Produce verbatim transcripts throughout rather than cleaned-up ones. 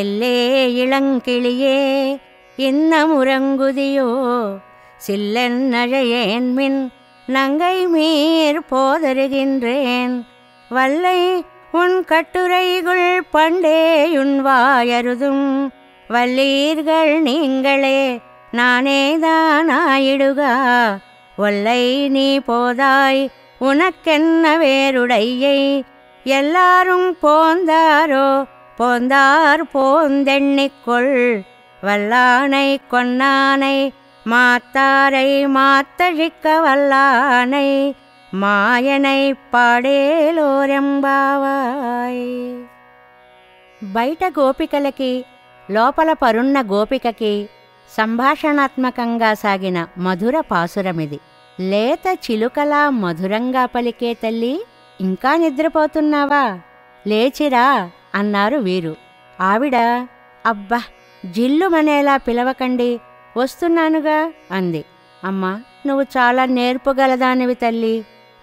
எல்லே இளங்கிளியே இன்ன முரங்குதியோ சில்லன் நழையேன் மின் நங்கை மீர் போதருகின்றேன் வல்லை உன் கட்டுரைகள் பண்டேயுன் வாயருதும் வல்லீர்கள் நீங்களே நானேதானாயிடுக ஒல்லை நீ போதாய் உனக்கென்ன வேருடையை எல்லாரும் போந்தாரோ போந்தார் போந்தெண்ணிக்கொள் வல்லானை கொன்னானை மாத்தாரை மாத்தழிக்க வல்லானை மாயனை పాడేలోరెంబావాయ్. బయట గోపికలకి లోపల పరున్న గోపికకి సంభాషణాత్మకంగా సాగిన మధుర పాసురమిది. లేత చిలుకలా మధురంగా పలికే తల్లి, ఇంకా నిద్రపోతున్నావా, లేచిరా అన్నారు వీరు. ఆవిడ, అబ్బా జిల్లుమనేలా పిలవకండి, వస్తున్నానుగా అంది. అమ్మా, నువ్వు చాలా నేర్పుగలదానివి తల్లి,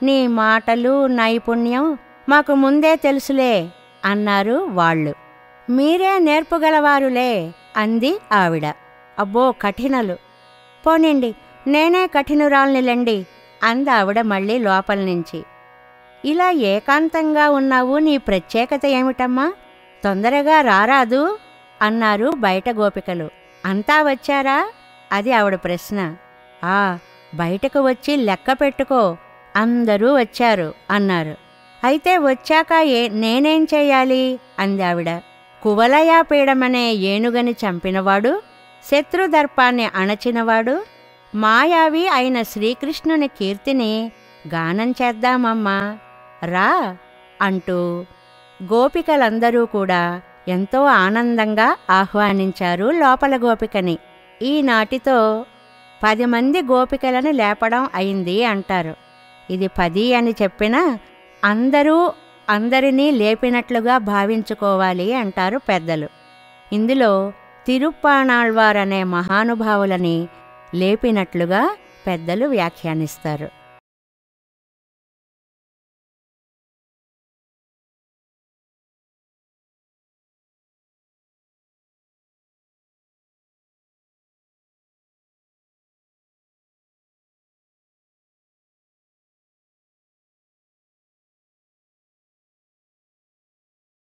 నీ మాటలు నైపుణ్యం మాకు ముందే తెలుసులే అన్నారు వాళ్ళు. మీరే నేర్పుగలవారులే అంది ఆవిడ. అబ్బో కఠినలు, పోనిండి నేనే కఠినురాల్నిలండి అందావిడ మళ్ళీ లోపల నుంచి. ఇలా ఏకాంతంగా ఉన్నావు, నీ ప్రత్యేకత ఏమిటమ్మా, తొందరగా రారాదు అన్నారు బయట గోపికలు. అంతా వచ్చారా అది ఆవిడ ప్రశ్న. ఆ బయటకు వచ్చి లెక్క పెట్టుకో, అందరూ వచ్చారు అన్నారు. అయితే వచ్చాక ఏ నేనేం చేయాలి అందావిడ. కువలయాపీడమనే ఏనుగని చంపినవాడు, శత్రుదర్పాన్ని అణచినవాడు, మాయావి అయిన శ్రీకృష్ణుని కీర్తిని గానం చేద్దామమ్మా రా అంటూ గోపికలందరూ కూడా ఎంతో ఆనందంగా ఆహ్వానించారు లోపల గోపికని. ఈనాటితో పది మంది గోపికలను లేపడం అయింది అంటారు. ఇది పది అని చెప్పినా అందరూ అందరినీ లేపినట్లుగా భావించుకోవాలి అంటారు పెద్దలు. ఇందులో తిరుప్పానాళ్వారనే మహానుభావులని లేపినట్లుగా పెద్దలు వ్యాఖ్యానిస్తారు.